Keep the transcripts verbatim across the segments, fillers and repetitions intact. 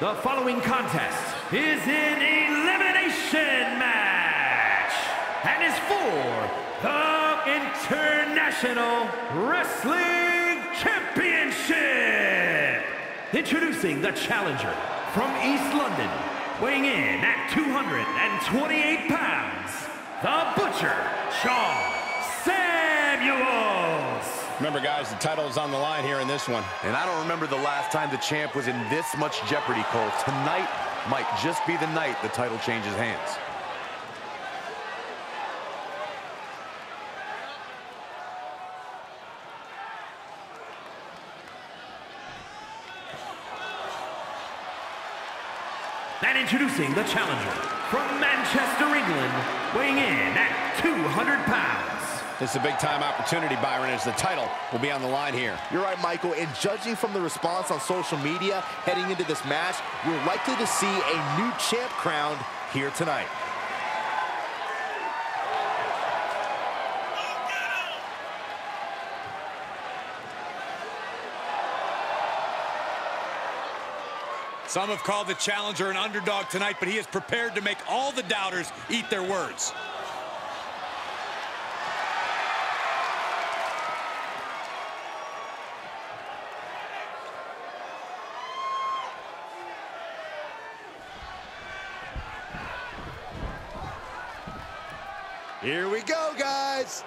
The following contest is an elimination match and is for the International Wrestling Championship. Introducing the challenger from East London, weighing in at two hundred twenty-eight pounds, the Butcher, Sha Samuels. Remember, guys, the title is on the line here in this one. And I don't remember the last time the champ was in this much jeopardy, Cole. Tonight might just be the night the title changes hands. And introducing the challenger from Manchester, England, weighing in at two hundred pounds. This is a big-time opportunity, Byron, as the title will be on the line here. You're right, Michael, and judging from the response on social media heading into this match, we're likely to see a new champ crowned here tonight. Some have called the challenger an underdog tonight, but he is prepared to make all the doubters eat their words. Here we go, guys.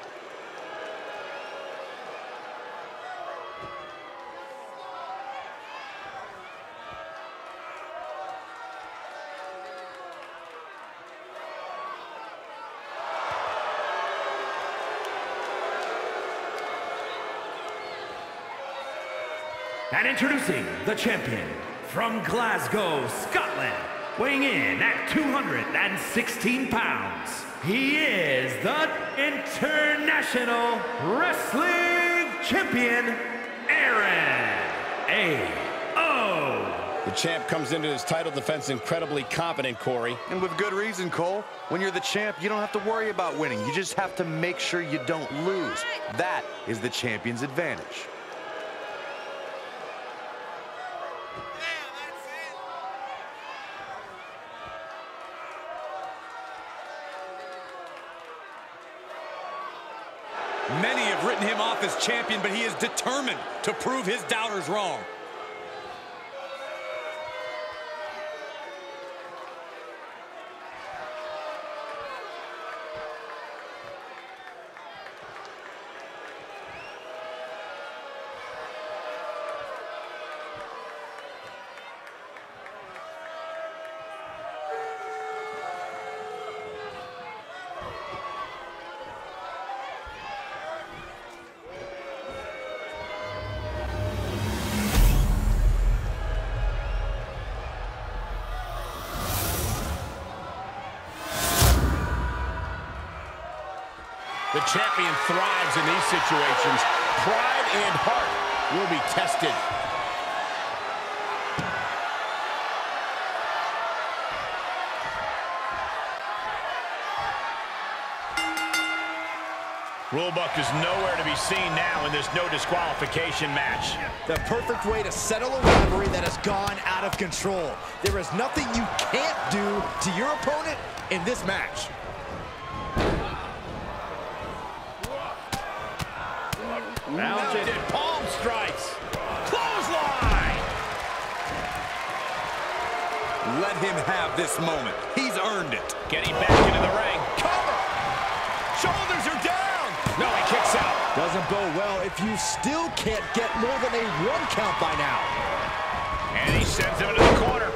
And introducing the champion from Glasgow, Scotland, weighing in at two hundred sixteen pounds. He is the International Wrestling Champion, Aaron Echo. The champ comes into his title defense incredibly competent, Corey. And with good reason, Cole. When you're the champ, you don't have to worry about winning. You just have to make sure you don't lose. That is the champion's advantage. Many have written him off as champion, but he is determined to prove his doubters wrong. The champion thrives in these situations. Pride and heart will be tested. Rulebook is nowhere to be seen now in this no disqualification match. The perfect way to settle a rivalry that has gone out of control. There is nothing you can't do to your opponent in this match. Mounted palm strikes. Clothesline. Let him have this moment. He's earned it. Getting back into the ring. Cover. Shoulders are down. No, he kicks out. Doesn't bode well if you still can't get more than a one count by now. And he sends him into the corner.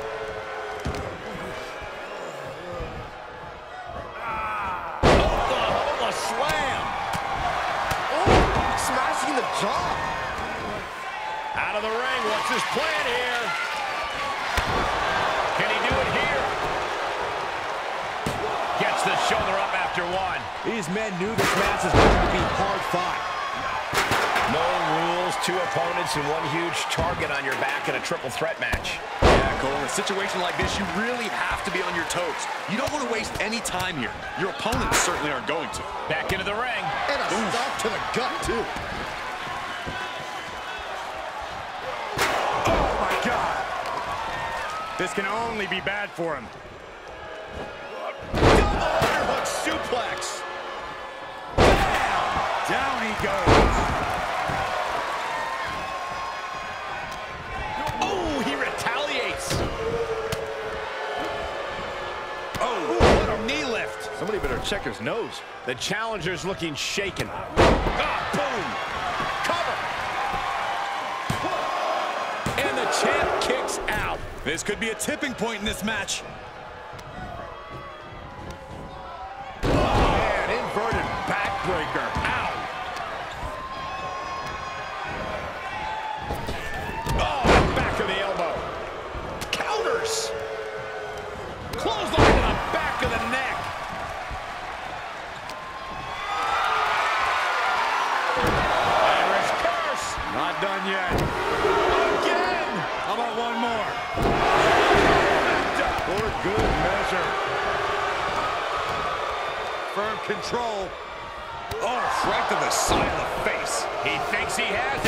Out of the ring. What's his plan here? Can he do it here? Gets the shoulder up after one. These men knew this match is going to be hard fought. No rules, two opponents, and one huge target on your back in a triple threat match. Yeah, Cole, in a situation like this, you really have to be on your toes. You don't want to waste any time here. Your opponents certainly aren't going to. Back into the ring. And a Oof. Stop to the gut, too. This can only be bad for him. Double underhook suplex. Bam! Down he goes. Oh, he retaliates. Oh, what a knee lift. Somebody better check his nose. The challenger's looking shaken. Ah, boom. Cover. Champ kicks out. This could be a tipping point in this match. Oh, man, inverted backbreaker. Ow. Oh, back of the elbow. Counters. Clothesline to the back of the neck. Irish curse. Not done yet. One more. For good measure. Firm control. Oh, right to the side of the face. He thinks he has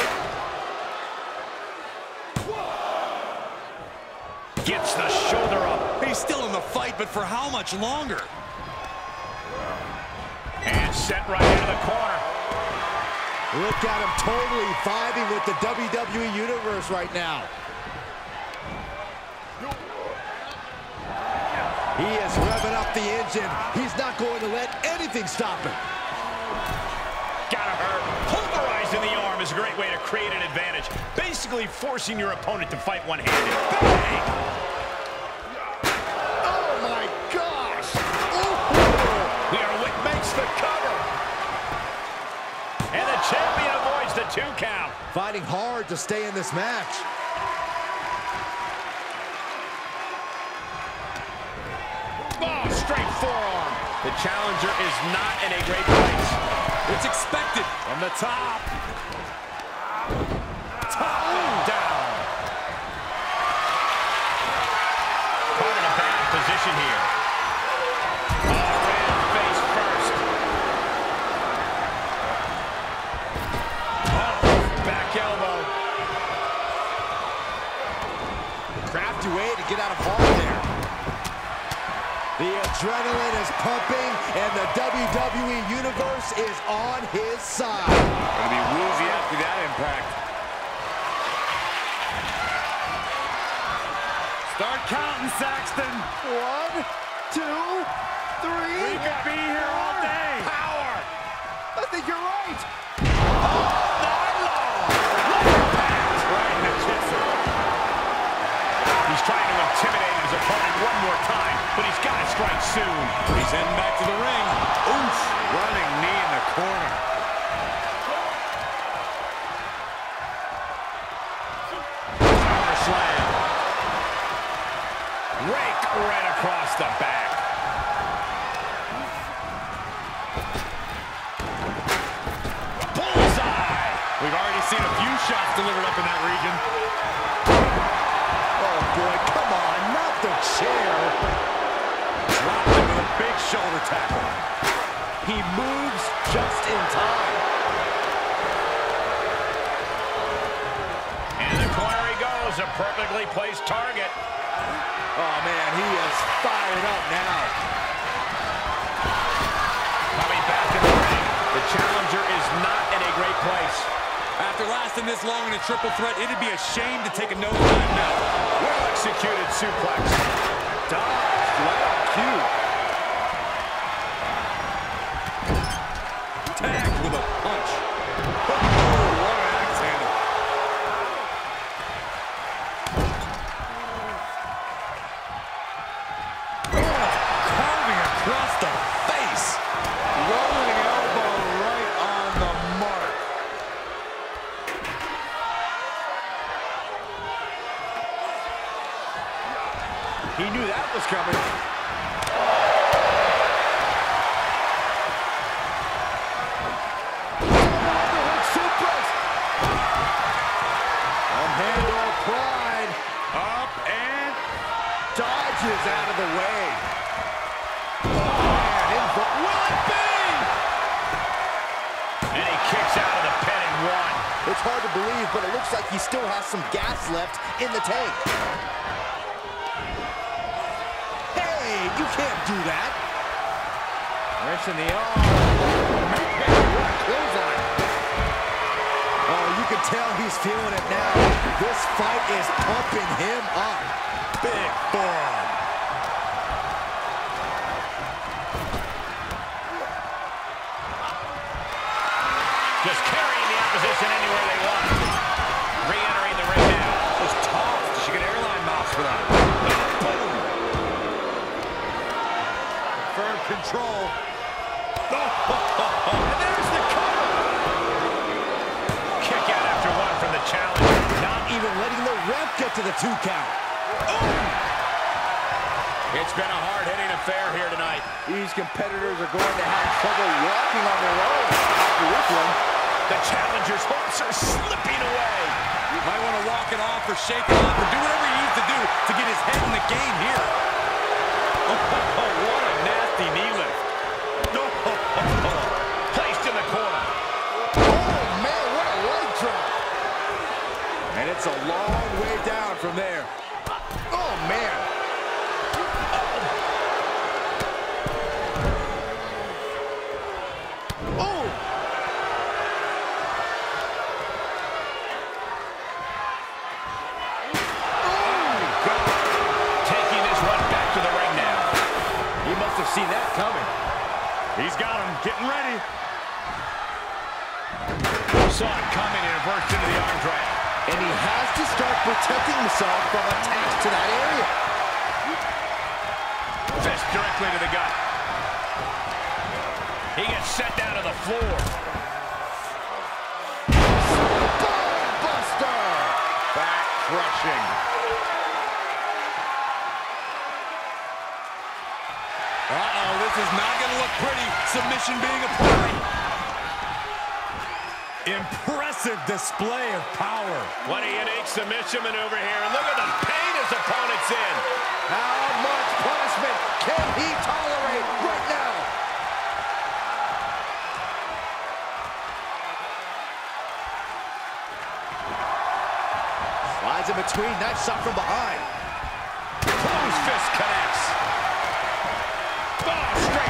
it. Gets the shoulder up. He's still in the fight, but for how much longer? And set right into the corner. Look at him totally vibing with the W W E Universe right now. He is revving up the engine. He's not going to let anything stop him. Gotta hurt. Pulverizing the arm is a great way to create an advantage. Basically forcing your opponent to fight one-handed. Bang! Oh, my gosh! Oh. The Erwick makes the cover. And the champion avoids the two count. Fighting hard to stay in this match. Straight forearm. The challenger is not in a great place. It's expected from the top. Top down. Caught in a bad position here. Oh, red face first. Oh, back elbow. Crafty way to get out of harm there. The adrenaline is pumping, and the W W E Universe is on his side. Gonna be woozy after that impact. Start counting, Saxton. One, two, three. We could be here power. all day. Power. I think you're right. All night long. What a pass right in the kisser. He's trying to intimidate his opponent one more time. But he's got to strike soon. He's heading back to the ring. Oof. Running knee in the corner. Power slam. Rake right across the back. Bullseye. We've already seen a few shots delivered up in that region. Oh, boy. Come on. Not the chair. Dropped him with a big shoulder tackle. He moves just in time. And the corner he goes, a perfectly placed target. Oh, man, he is fired up now. Coming back to the ring. The challenger is not in a great place. After lasting this long in a triple threat, it'd be a shame to take a no-time now. Well executed suplex. Dodge. Tag with a punch. Oh, what an axe handle. Oh, carving across the face. Rolling elbow right on the mark. He knew that was coming. Is out of the way. Oh, man, input. Will it be? And he kicks out of the pin and one. It's hard to believe, but it looks like he still has some gas left in the tank. way. You can't do that. Wrist in the arm. What a clothesline. Oh, you can tell he's feeling it now. This fight is pumping him up. Big boy. Just carrying the opposition anywhere they want. Re-entering the ring now. Just tossed. She could airline mouse for that. Boom. Firm control. And there's the cover. Kick out after one from the challenger. Not even letting the ref get to the two count. Ooh. It's been a hard-hitting affair here tonight. These competitors are going to have trouble walking on their own. The challenger's hopes are slipping away. You might want to walk it off or shake it off or do whatever he needs to do to get his head in the game here. Oh, oh, oh, what a nasty knee lift. Oh, oh, oh, oh. Placed in the corner. Oh, man, what a leg drop. And it's a long way down from there. Oh, man. See that coming. He's got him, getting ready. Saw it coming and burst into the arm drag. And he has to start protecting himself from attacks to that area. Fist directly to the gut. He gets sent down to the floor. Boom buster! Back crushing. Uh-oh, this is not going to look pretty. Submission being applied. Impressive display of power. What a unique submission maneuver here. And look at the pain his opponent's in. How much punishment can he tolerate right now? Slides in between. Nice shot from behind. Close fist connects.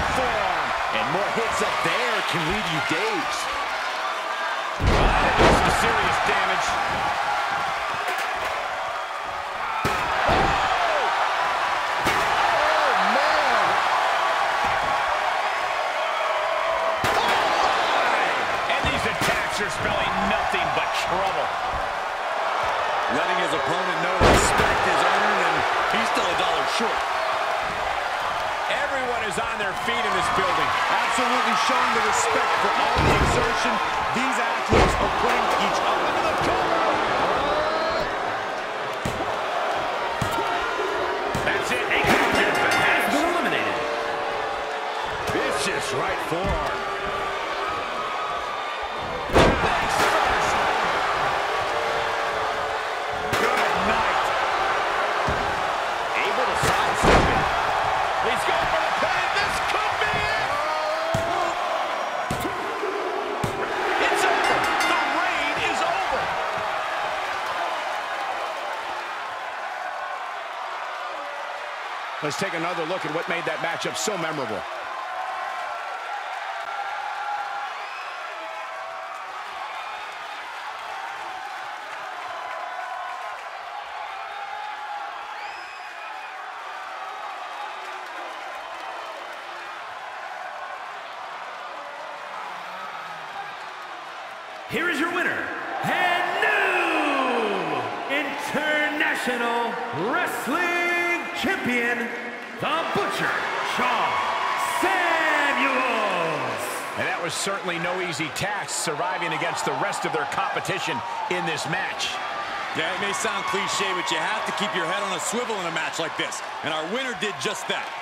And more hits up there can leave you dazed. That's the serious damage. Oh! Oh, man! Oh! And these attacks are spelling nothing but trouble. Letting his opponent know respect is earned, and he's still a dollar short. Everyone is on their feet in this building. Absolutely showing the respect for all the exertion. These athletes are putting each other into the corner. That's it. A contest that has been eliminated. Vicious right forearm. Let's take another look at what made that matchup so memorable. Here is your winner, and new International Wrestling Champion, the Butcher, Sha Samuels. And that was certainly no easy task, surviving against the rest of their competition in this match. Yeah, it may sound cliche, but you have to keep your head on a swivel in a match like this. And our winner did just that.